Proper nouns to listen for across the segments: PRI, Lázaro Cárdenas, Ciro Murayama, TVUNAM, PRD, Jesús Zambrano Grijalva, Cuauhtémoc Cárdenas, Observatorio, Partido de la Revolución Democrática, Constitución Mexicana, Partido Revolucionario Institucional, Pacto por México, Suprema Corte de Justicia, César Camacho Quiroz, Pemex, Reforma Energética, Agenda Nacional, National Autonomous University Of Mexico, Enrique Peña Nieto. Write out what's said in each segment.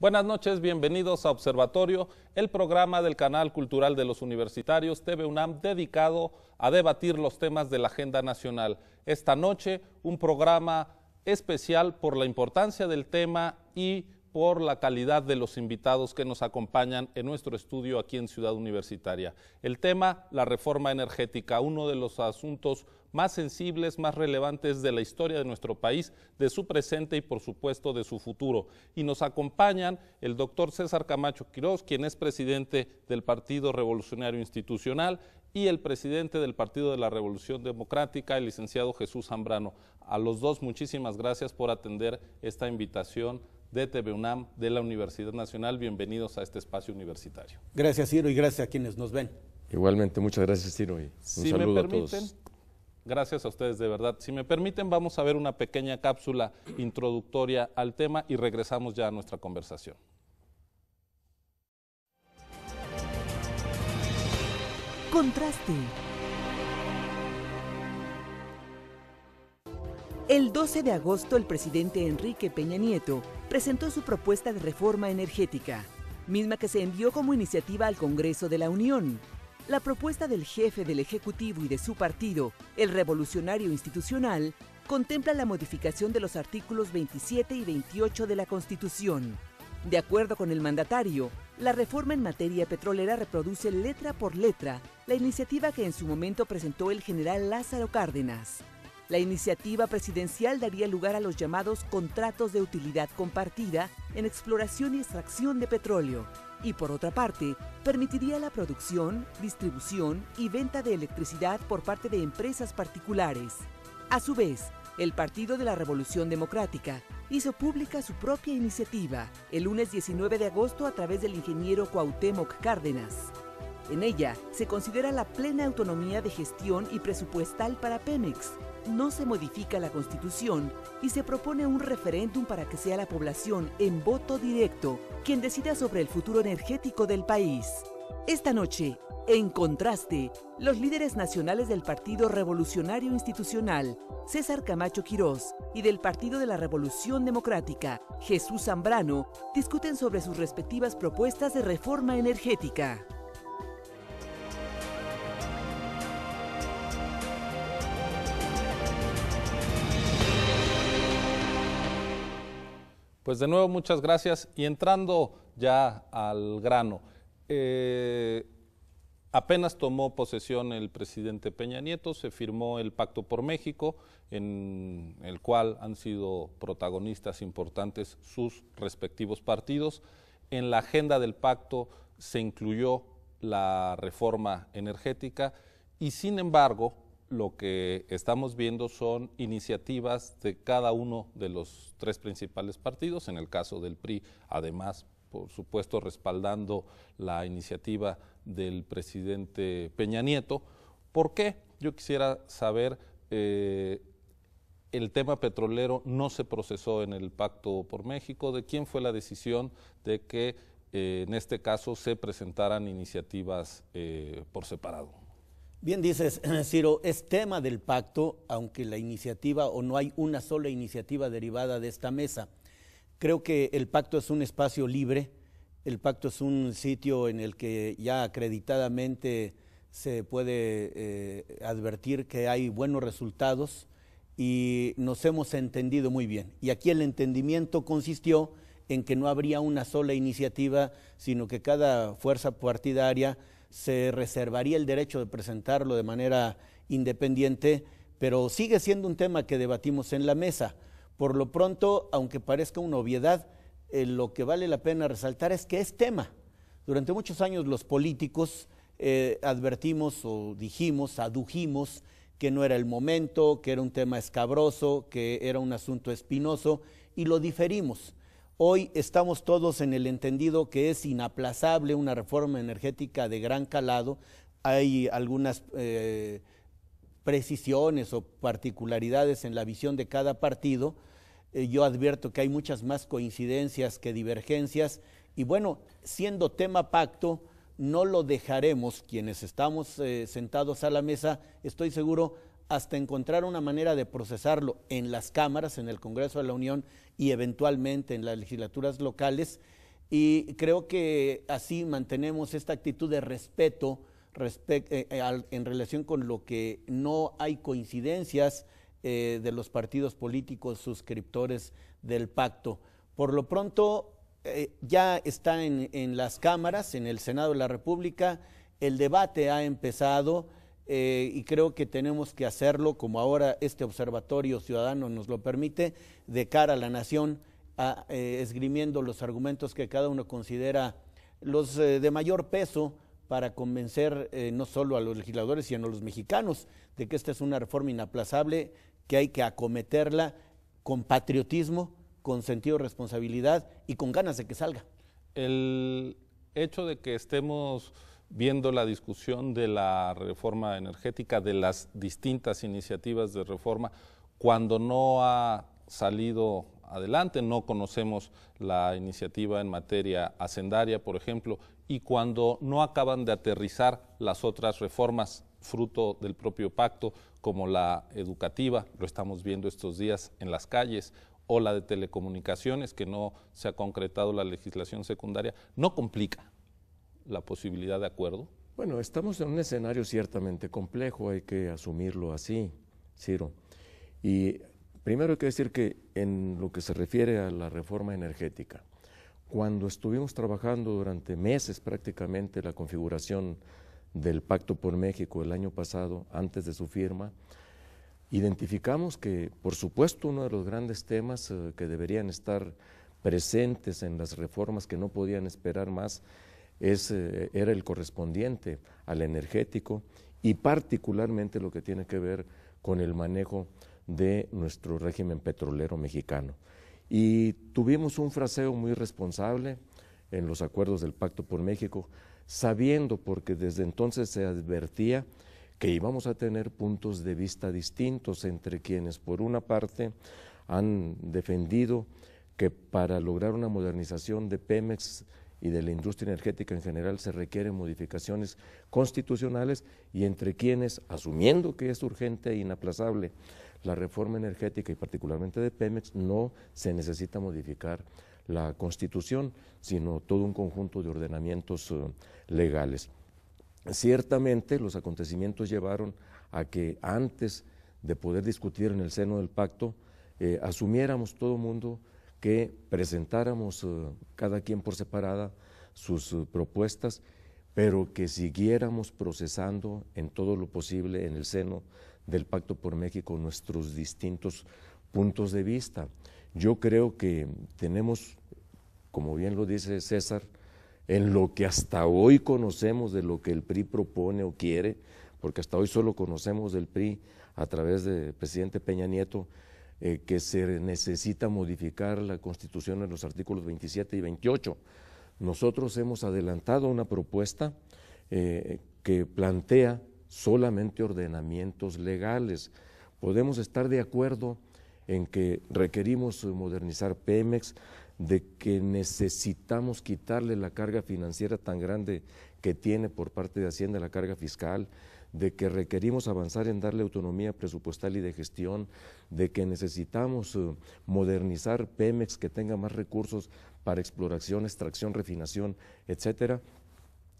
Buenas noches, bienvenidos a Observatorio, el programa del Canal Cultural de los Universitarios TVUNAM dedicado a debatir los temas de la Agenda Nacional. Esta noche, un programa especial por la importancia del tema y por la calidad de los invitados que nos acompañan en nuestro estudio aquí en Ciudad Universitaria. El tema, la reforma energética, uno de los asuntos más sensibles, más relevantes de la historia de nuestro país, de su presente y por supuesto de su futuro. Y nos acompañan el doctor César Camacho Quiroz, quien es presidente del Partido Revolucionario Institucional, y el presidente del Partido de la Revolución Democrática, el licenciado Jesús Zambrano. A los dos, muchísimas gracias por atender esta invitación de TVUNAM, de la Universidad Nacional. Bienvenidos a este espacio universitario. Gracias, Ciro, y gracias a quienes nos ven. Igualmente, muchas gracias, Ciro, y un saludo a todos. Si me permiten, gracias a ustedes, de verdad. Si me permiten, vamos a ver una pequeña cápsula introductoria al tema y regresamos ya a nuestra conversación. Contraste. El 12 de agosto, el presidente Enrique Peña Nieto presentó su propuesta de reforma energética, misma que se envió como iniciativa al Congreso de la Unión. La propuesta del jefe del Ejecutivo y de su partido, el Revolucionario Institucional, contempla la modificación de los artículos 27 y 28 de la Constitución. De acuerdo con el mandatario, la reforma en materia petrolera reproduce letra por letra la iniciativa que en su momento presentó el general Lázaro Cárdenas. La iniciativa presidencial daría lugar a los llamados contratos de utilidad compartida en exploración y extracción de petróleo y, por otra parte, permitiría la producción, distribución y venta de electricidad por parte de empresas particulares. A su vez, el Partido de la Revolución Democrática hizo pública su propia iniciativa el lunes 19 de agosto a través del ingeniero Cuauhtémoc Cárdenas. En ella se considera la plena autonomía de gestión y presupuestal para Pemex. No se modifica la Constitución y se propone un referéndum para que sea la población en voto directo quien decida sobre el futuro energético del país. Esta noche, en Contraste, los líderes nacionales del Partido Revolucionario Institucional, César Camacho Quiroz, y del Partido de la Revolución Democrática, Jesús Zambrano, discuten sobre sus respectivas propuestas de reforma energética. Pues de nuevo, muchas gracias. Y entrando ya al grano, apenas tomó posesión el presidente Peña Nieto, se firmó el Pacto por México, en el cual han sido protagonistas importantes sus respectivos partidos. En la agenda del pacto se incluyó la reforma energética y, sin embargo, lo que estamos viendo son iniciativas de cada uno de los tres principales partidos, en el caso del PRI, además, por supuesto, respaldando la iniciativa del presidente Peña Nieto. ¿Por qué? Yo quisiera saber, el tema petrolero no se procesó en el Pacto por México, ¿de quién fue la decisión de que en este caso se presentaran iniciativas por separado? Bien dices, Ciro, es tema del pacto, aunque la iniciativa, o no hay una sola iniciativa derivada de esta mesa. Creo que el pacto es un espacio libre, el pacto es un sitio en el que ya acreditadamente se puede advertir que hay buenos resultados y nos hemos entendido muy bien. Y aquí el entendimiento consistió en que no habría una sola iniciativa, sino que cada fuerza partidaria se reservaría el derecho de presentarlo de manera independiente, pero sigue siendo un tema que debatimos en la mesa. Por lo pronto, aunque parezca una obviedad, lo que vale la pena resaltar es que es tema. Durante muchos años los políticos advertimos o dijimos, adujimos que no era el momento, que era un tema escabroso, que era un asunto espinoso y lo diferimos. Hoy estamos todos en el entendido que es inaplazable una reforma energética de gran calado. Hay algunas precisiones o particularidades en la visión de cada partido. Yo advierto que hay muchas más coincidencias que divergencias. Y bueno, siendo tema pacto, no lo dejaremos quienes estamos sentados a la mesa, estoy seguro, hasta encontrar una manera de procesarlo en las cámaras, en el Congreso de la Unión y eventualmente en las legislaturas locales, Y creo que así mantenemos esta actitud de respeto en relación con lo que no hay coincidencias de los partidos políticos suscriptores del pacto. Por lo pronto, ya está en las cámaras, en el Senado de la República, el debate ha empezado y creo que tenemos que hacerlo, como ahora este Observatorio Ciudadano nos lo permite, de cara a la nación, esgrimiendo los argumentos que cada uno considera los de mayor peso para convencer no solo a los legisladores, sino a los mexicanos de que esta es una reforma inaplazable, que hay que acometerla con patriotismo, con sentido de responsabilidad y con ganas de que salga. El hecho de que estemos viendo la discusión de la reforma energética, de las distintas iniciativas de reforma, cuando no ha salido adelante, no conocemos la iniciativa en materia hacendaria, por ejemplo, y cuando no acaban de aterrizar las otras reformas fruto del propio pacto, como la educativa, lo estamos viendo estos días en las calles, o la de telecomunicaciones, que no se ha concretado la legislación secundaria, ¿no complica la posibilidad de acuerdo? Bueno, estamos en un escenario ciertamente complejo, hay que asumirlo así, Ciro. Y primero hay que decir que en lo que se refiere a la reforma energética, cuando estuvimos trabajando durante meses prácticamente la configuración del Pacto por México el año pasado, antes de su firma, identificamos que, por supuesto, uno de los grandes temas que deberían estar presentes en las reformas que no podían esperar más era el correspondiente al energético y particularmente lo que tiene que ver con el manejo de nuestro régimen petrolero mexicano. Y tuvimos un fraseo muy responsable en los acuerdos del Pacto por México, sabiendo, porque desde entonces se advertía, que íbamos a tener puntos de vista distintos entre quienes por una parte han defendido que para lograr una modernización de Pemex y de la industria energética en general se requieren modificaciones constitucionales y entre quienes, asumiendo que es urgente e inaplazable la reforma energética y particularmente de Pemex, no se necesita modificar la Constitución, sino todo un conjunto de ordenamientos legales. Ciertamente los acontecimientos llevaron a que antes de poder discutir en el seno del pacto, asumiéramos todo el mundo que presentáramos cada quien por separada sus propuestas, pero que siguiéramos procesando en todo lo posible en el seno del Pacto por México nuestros distintos puntos de vista. Yo creo que tenemos, como bien lo dice César, en lo que hasta hoy conocemos de lo que el PRI propone o quiere, porque hasta hoy solo conocemos del PRI a través del presidente Peña Nieto, que se necesita modificar la Constitución en los artículos 27 y 28. Nosotros hemos adelantado una propuesta que plantea solamente ordenamientos legales. Podemos estar de acuerdo en que requerimos modernizar Pemex, de que necesitamos quitarle la carga financiera tan grande que tiene por parte de Hacienda, la carga fiscal, de que requerimos avanzar en darle autonomía presupuestal y de gestión, de que necesitamos modernizar Pemex, que tenga más recursos para exploración, extracción, refinación, etcétera.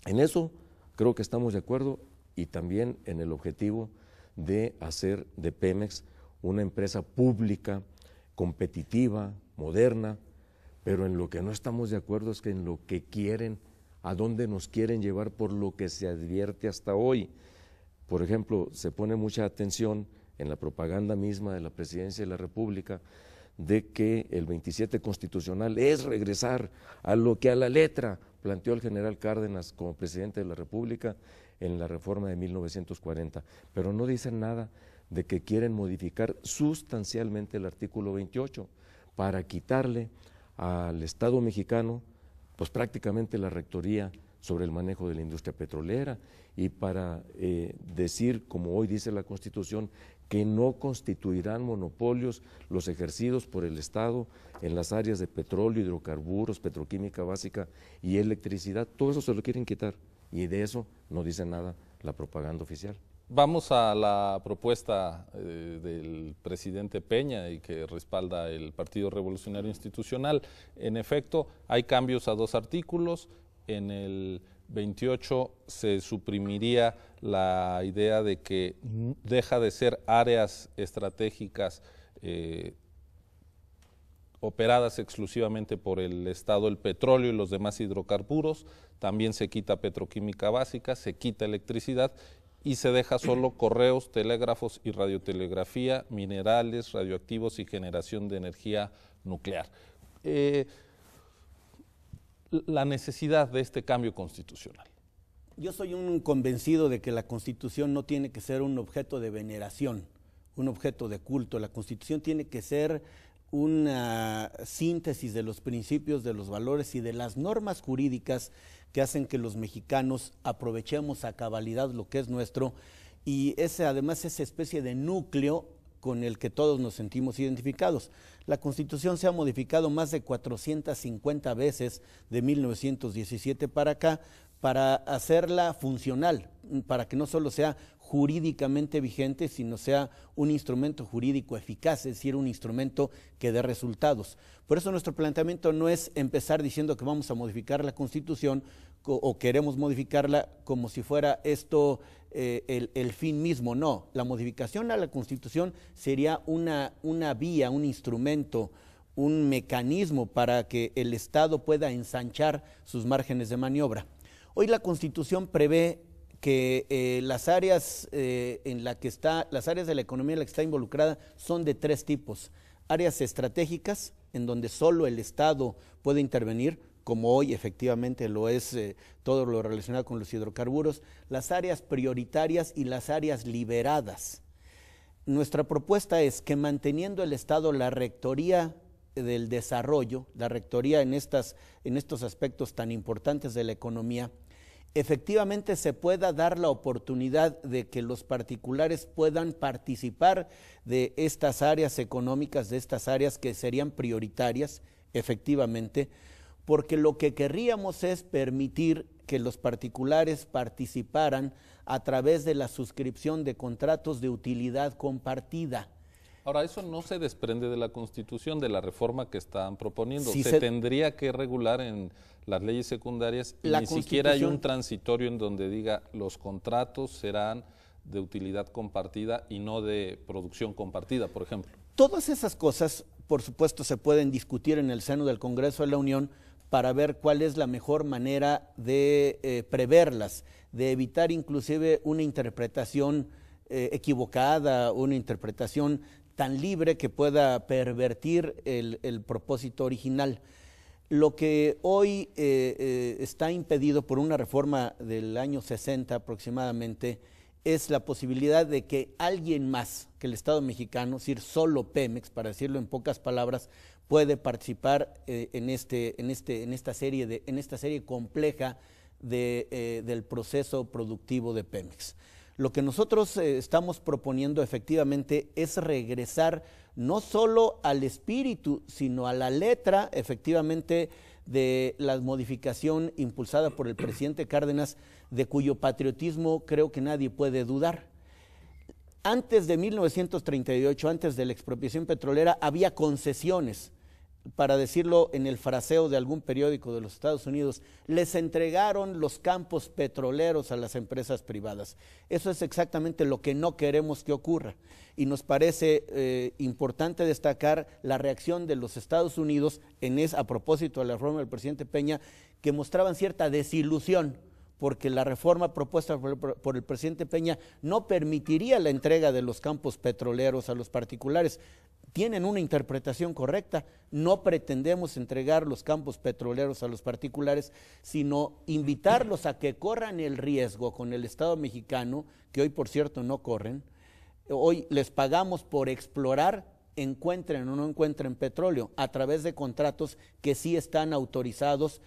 En eso creo que estamos de acuerdo y también en el objetivo de hacer de Pemex una empresa pública, competitiva, moderna, pero en lo que no estamos de acuerdo es que en lo que quieren, a dónde nos quieren llevar por lo que se advierte hasta hoy. Por ejemplo, se pone mucha atención en la propaganda misma de la Presidencia de la República de que el 27 Constitucional es regresar a lo que a la letra planteó el general Cárdenas como presidente de la República en la reforma de 1940, pero no dicen nada de que quieren modificar sustancialmente el artículo 28 para quitarle al Estado mexicano, pues prácticamente la rectoría sobre el manejo de la industria petrolera y para decir, como hoy dice la Constitución, que no constituirán monopolios los ejercidos por el Estado en las áreas de petróleo, hidrocarburos, petroquímica básica y electricidad. Todo eso se lo quieren quitar y de eso no dice nada la propaganda oficial. Vamos a la propuesta del presidente Peña y que respalda el Partido Revolucionario Institucional. En efecto, hay cambios a dos artículos. En el 28 se suprimiría la idea de que deja de ser áreas estratégicas operadas exclusivamente por el Estado el petróleo y los demás hidrocarburos. También se quita petroquímica básica, se quita electricidad y se deja solo correos, telégrafos y radiotelegrafía, minerales, radioactivos y generación de energía nuclear. La necesidad de este cambio constitucional. Yo soy un convencido de que la Constitución no tiene que ser un objeto de veneración, un objeto de culto. La Constitución tiene que ser una síntesis de los principios, de los valores y de las normas jurídicas que hacen que los mexicanos aprovechemos a cabalidad lo que es nuestro, y ese, además, esa especie de núcleo con el que todos nos sentimos identificados. La Constitución se ha modificado más de 450 veces de 1917 para acá, para hacerla funcional, para que no solo sea jurídicamente vigente, sino sea un instrumento jurídico eficaz, es decir, un instrumento que dé resultados. Por eso nuestro planteamiento no es empezar diciendo que vamos a modificar la Constitución o queremos modificarla como si fuera esto el fin mismo. No, la modificación a la Constitución sería una vía, un instrumento, un mecanismo para que el Estado pueda ensanchar sus márgenes de maniobra. Hoy la Constitución prevé que las áreas las áreas de la economía en las que está involucrada son de tres tipos: áreas estratégicas, en donde solo el Estado puede intervenir, como hoy efectivamente lo es todo lo relacionado con los hidrocarburos, las áreas prioritarias y las áreas liberadas. Nuestra propuesta es que, manteniendo el Estado la rectoría del desarrollo, la rectoría en estos aspectos tan importantes de la economía, efectivamente se pueda dar la oportunidad de que los particulares puedan participar de estas áreas económicas, de estas áreas que serían prioritarias, efectivamente, porque lo que querríamos es permitir que los particulares participaran a través de la suscripción de contratos de utilidad compartida. Ahora, eso no se desprende de la Constitución, de la reforma que están proponiendo. Sí, se tendría que regular en las leyes secundarias, y ni siquiera hay un transitorio en donde diga los contratos serán de utilidad compartida y no de producción compartida, por ejemplo. Todas esas cosas, por supuesto, se pueden discutir en el seno del Congreso de la Unión para ver cuál es la mejor manera de preverlas, de evitar inclusive una interpretación equivocada, una interpretación tan libre que pueda pervertir el propósito original. Lo que hoy está impedido por una reforma del año 60 aproximadamente es la posibilidad de que alguien más que el Estado mexicano, es decir, solo Pemex, para decirlo en pocas palabras, puede participar en esta serie compleja del proceso productivo de Pemex. Lo que nosotros estamos proponiendo efectivamente es regresar no solo al espíritu, sino a la letra efectivamente de la modificación impulsada por el presidente Cárdenas, de cuyo patriotismo creo que nadie puede dudar. Antes de 1938, antes de la expropiación petrolera, había concesiones. Para decirlo en el fraseo de algún periódico de los Estados Unidos, les entregaron los campos petroleros a las empresas privadas. Eso es exactamente lo que no queremos que ocurra, y nos parece importante destacar la reacción de los Estados Unidos a propósito de la reforma del presidente Peña, que mostraban cierta desilusión, porque la reforma propuesta por el presidente Peña no permitiría la entrega de los campos petroleros a los particulares. Tienen una interpretación correcta: no pretendemos entregar los campos petroleros a los particulares, sino invitarlos a que corran el riesgo con el Estado mexicano, que hoy por cierto no corren. Hoy les pagamos por explorar, encuentren o no encuentren petróleo, a través de contratos que sí están autorizados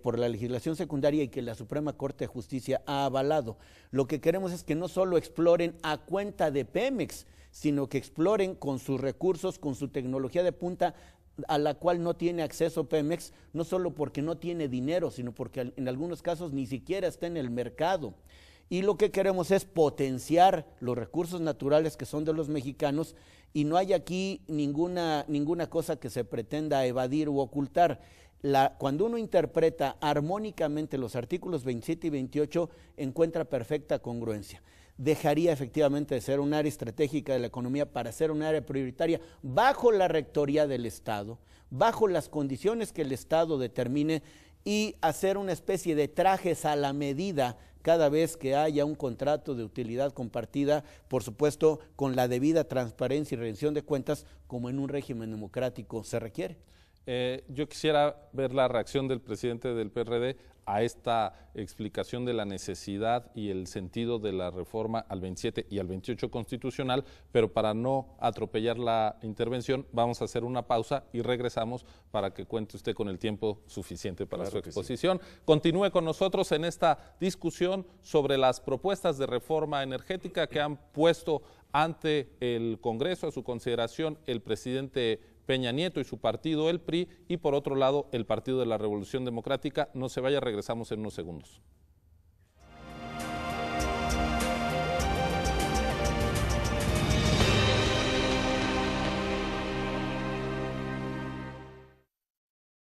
por la legislación secundaria y que la Suprema Corte de Justicia ha avalado. Lo que queremos es que no solo exploren a cuenta de Pemex, sino que exploren con sus recursos, con su tecnología de punta, a la cual no tiene acceso Pemex, no solo porque no tiene dinero, sino porque en algunos casos ni siquiera está en el mercado. y lo que queremos es potenciar los recursos naturales que son de los mexicanos, y no hay aquí ninguna cosa que se pretenda evadir u ocultar. Cuando uno interpreta armónicamente los artículos 27 y 28, encuentra perfecta congruencia. Dejaría efectivamente de ser un área estratégica de la economía para ser un área prioritaria bajo la rectoría del Estado, bajo las condiciones que el Estado determine, y hacer una especie de trajes a la medida cada vez que haya un contrato de utilidad compartida, por supuesto con la debida transparencia y rendición de cuentas como en un régimen democrático se requiere. Yo quisiera ver la reacción del presidente del PRD a esta explicación de la necesidad y el sentido de la reforma al 27 y al 28 constitucional, pero para no atropellar la intervención vamos a hacer una pausa y regresamos para que cuente usted con el tiempo suficiente para su exposición. Sí. Continúe con nosotros en esta discusión sobre las propuestas de reforma energética que han puesto ante el Congreso a su consideración el presidente Peña Nieto y su partido, el PRI, y por otro lado, el Partido de la Revolución Democrática. No se vaya, regresamos en unos segundos.